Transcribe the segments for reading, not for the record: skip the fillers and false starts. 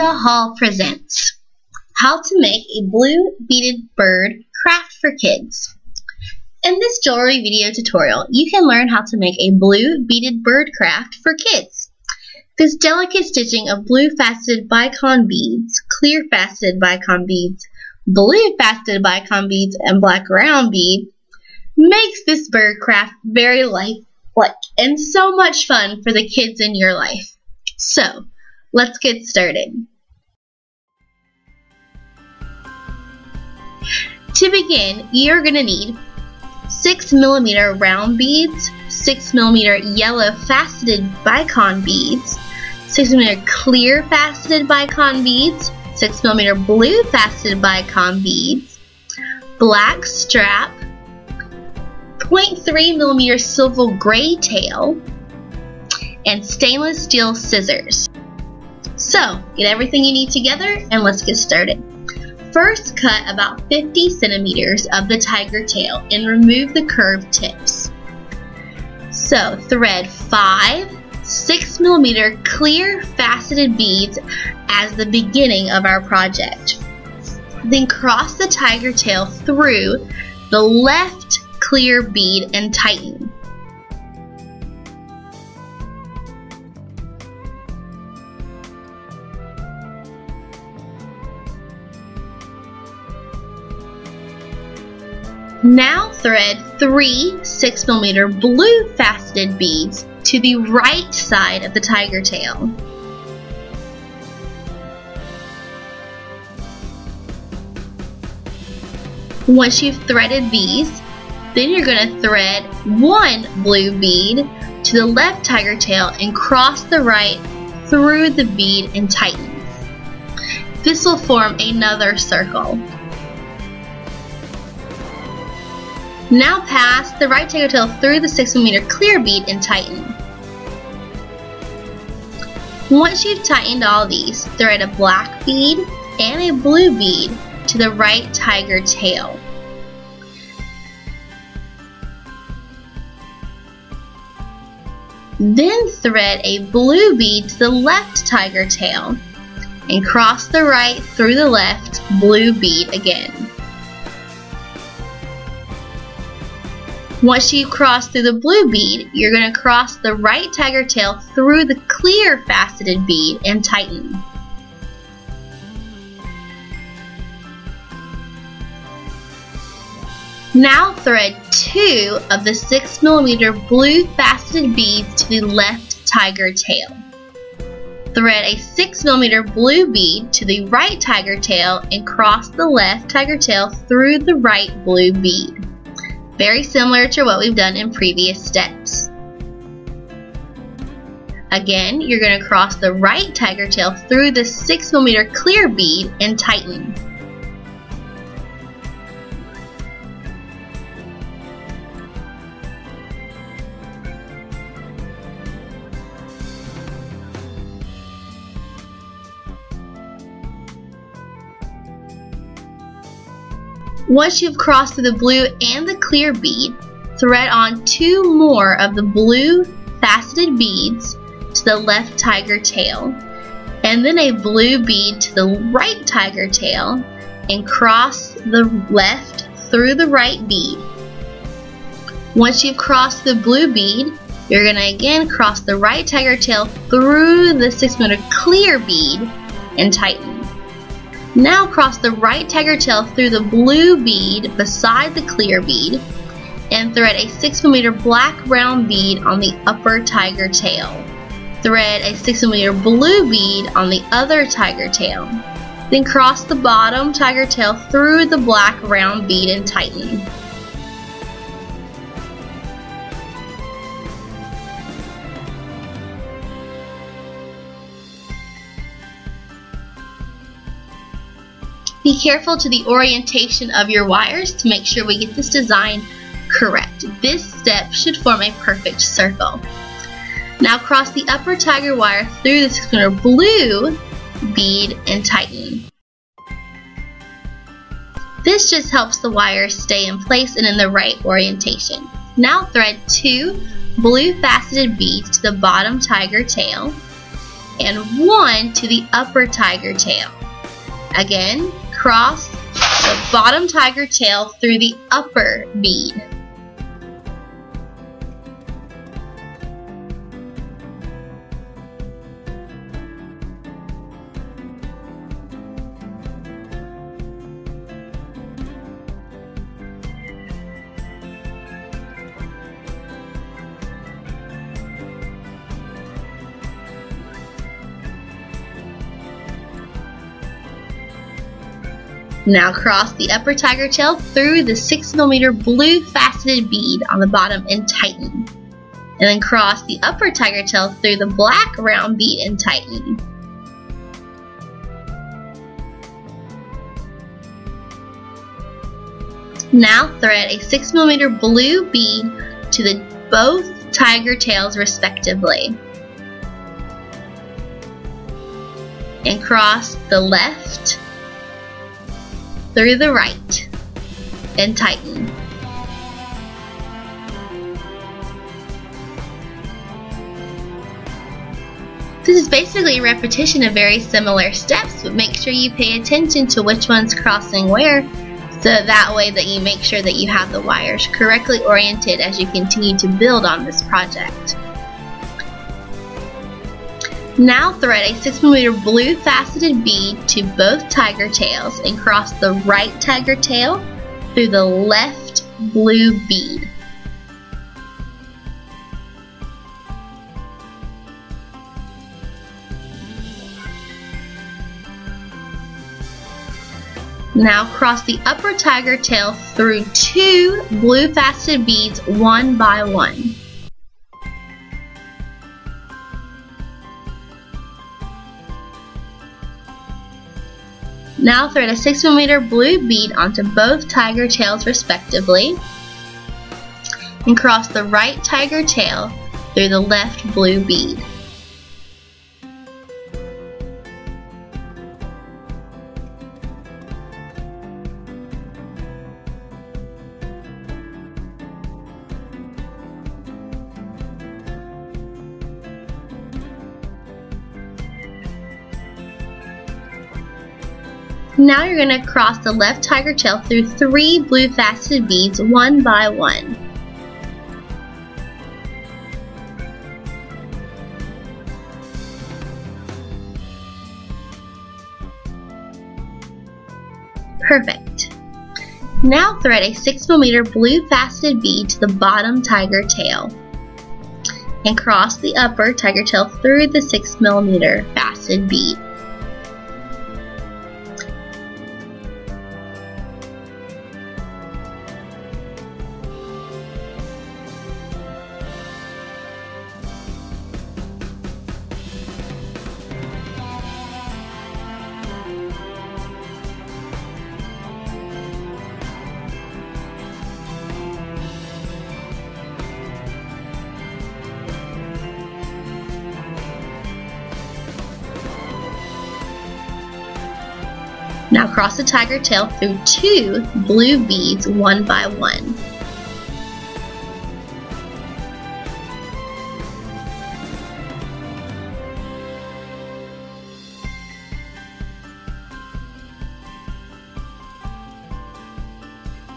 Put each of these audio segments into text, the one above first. PandaHall presents How to Make a Blue Beaded Bird Craft for Kids. In this jewelry video tutorial, you can learn how to make a blue beaded bird craft for kids. This delicate stitching of blue faceted bicon beads, clear faceted bicon beads, blue faceted bicon beads, and black round bead makes this bird craft very lifelike and so much fun for the kids in your life. So, let's get started. To begin, you're going to need 6mm round beads, 6mm yellow faceted bicon beads, 6mm clear faceted bicon beads, 6mm blue faceted bicon beads, black strap, 0.3mm silver gray tail, and stainless steel scissors. So, get everything you need together and let's get started. First, cut about 50 centimeters of the tiger tail and remove the curved tips. So, thread 5 6mm clear faceted beads as the beginning of our project. Then cross the tiger tail through the left clear bead and tighten. Now thread 3 6mm blue faceted beads to the right side of the tiger tail. Once you've threaded these, then you're going to thread 1 blue bead to the left tiger tail and cross the right through the bead and tighten. This will form another circle. Now pass the right tiger tail through the 6mm clear bead and tighten. Once you've tightened all these, thread a black bead and a blue bead to the right tiger tail. Then thread a blue bead to the left tiger tail and cross the right through the left blue bead again. Once you cross through the blue bead, you're going to cross the right tiger tail through the clear faceted bead and tighten. Now thread 2 of the 6mm blue faceted beads to the left tiger tail. Thread a 6mm blue bead to the right tiger tail and cross the left tiger tail through the right blue bead. Very similar to what we've done in previous steps. Again, you're going to cross the right tiger tail through the 6mm clear bead and tighten. Once you've crossed through the blue and the clear bead, thread on 2 more of the blue faceted beads to the left tiger tail, and then a blue bead to the right tiger tail, and cross the left through the right bead. Once you've crossed the blue bead, you're going to again cross the right tiger tail through the 6mm clear bead and tighten. Now cross the right tiger tail through the blue bead beside the clear bead and thread a 6mm black round bead on the upper tiger tail. Thread a 6mm blue bead on the other tiger tail. Then cross the bottom tiger tail through the black round bead and tighten. Be careful to the orientation of your wires to make sure we get this design correct. This step should form a perfect circle. Now cross the upper tiger wire through the 6mm blue bead and tighten. This just helps the wires stay in place and in the right orientation. Now thread 2 blue faceted beads to the bottom tiger tail and one to the upper tiger tail. Again, cross the bottom tiger tail through the upper bead. Now cross the upper tiger tail through the 6mm blue faceted bead on the bottom and tighten. And then cross the upper tiger tail through the black round bead and tighten. Now thread a 6mm blue bead to the both tiger tails respectively. And cross the left through the right and tighten. This is basically a repetition of very similar steps, but make sure you pay attention to which one's crossing where, so that way that you make sure that you have the wires correctly oriented as you continue to build on this project. Now thread a 6mm blue faceted bead to both tiger tails and cross the right tiger tail through the left blue bead. Now cross the upper tiger tail through two blue faceted beads one by one. Now thread a 6mm blue bead onto both tiger tails respectively and cross the right tiger tail through the left blue bead. Now you're going to cross the left tiger tail through three blue faceted beads one by one. Perfect. Now thread a 6mm blue faceted bead to the bottom tiger tail and cross the upper tiger tail through the 6mm faceted bead. Now cross the tiger tail through two blue beads one by one.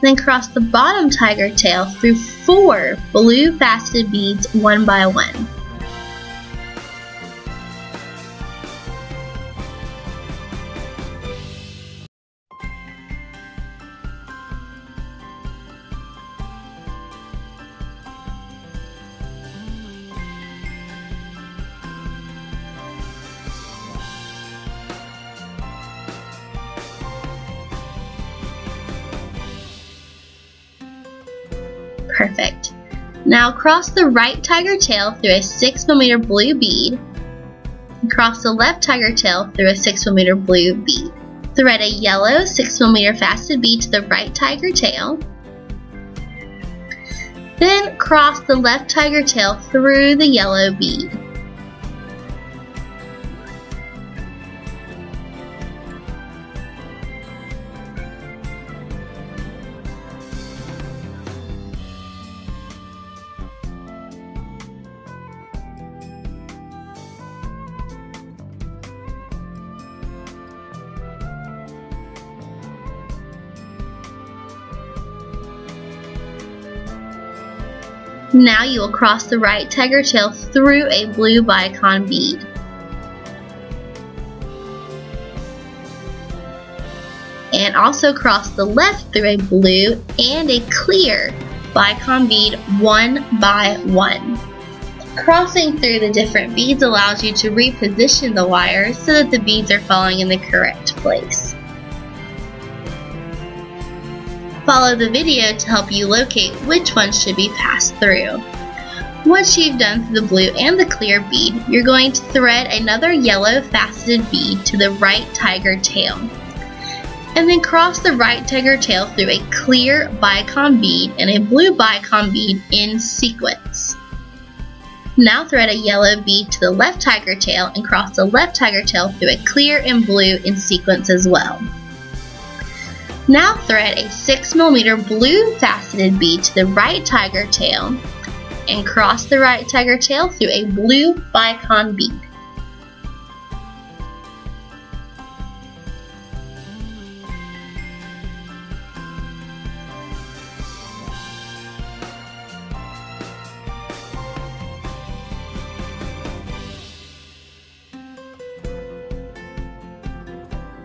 Then cross the bottom tiger tail through four blue faceted beads one by one. Perfect. Now cross the right tiger tail through a 6mm blue bead and cross the left tiger tail through a 6mm blue bead. Thread a yellow 6mm faceted bead to the right tiger tail. Then cross the left tiger tail through the yellow bead. Now you will cross the right tiger tail through a blue Viacon bead. And also cross the left through a blue and a clear Viacon bead one by one. Crossing through the different beads allows you to reposition the wires so that the beads are falling in the correct place. Follow the video to help you locate which one should be passed through. Once you've done the blue and the clear bead, you're going to thread another yellow faceted bead to the right tiger tail. And then cross the right tiger tail through a clear Viacon bead and a blue Viacon bead in sequence. Now thread a yellow bead to the left tiger tail and cross the left tiger tail through a clear and blue in sequence as well. Now thread a 6mm blue faceted bead to the right tiger tail and cross the right tiger tail through a blue Viacon bead.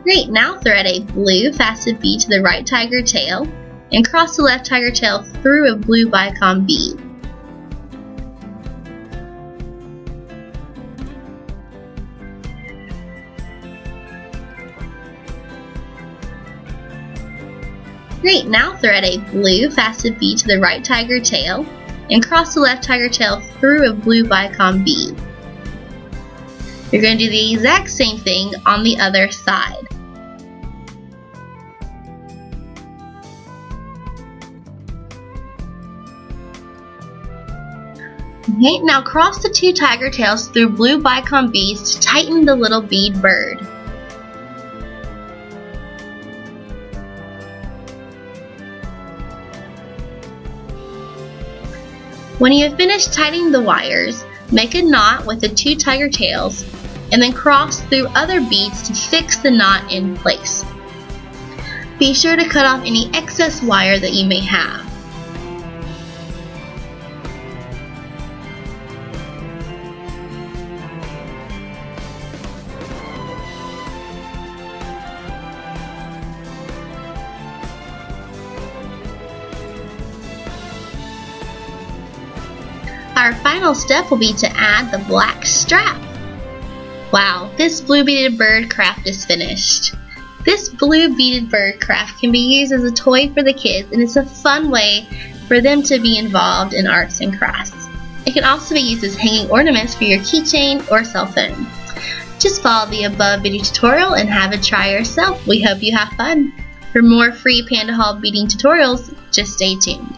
Great, now thread a blue faceted bead to the right tiger tail and cross the left tiger tail through a blue Viacon bead. Great, now thread a blue faceted bead to the right tiger tail and cross the left tiger tail through a blue Viacon bead. You're going to do the exact same thing on the other side. Okay, now cross the two tiger tails through blue Viacon beads to tighten the little bead bird. When you have finished tightening the wires, make a knot with the two tiger tails and then cross through other beads to fix the knot in place. Be sure to cut off any excess wire that you may have. Our final step will be to add the black strap. Wow, this blue beaded bird craft is finished. This blue beaded bird craft can be used as a toy for the kids, and it's a fun way for them to be involved in arts and crafts. It can also be used as hanging ornaments for your keychain or cell phone. Just follow the above video tutorial and have a try yourself. We hope you have fun. For more free PandaHall beading tutorials, just stay tuned.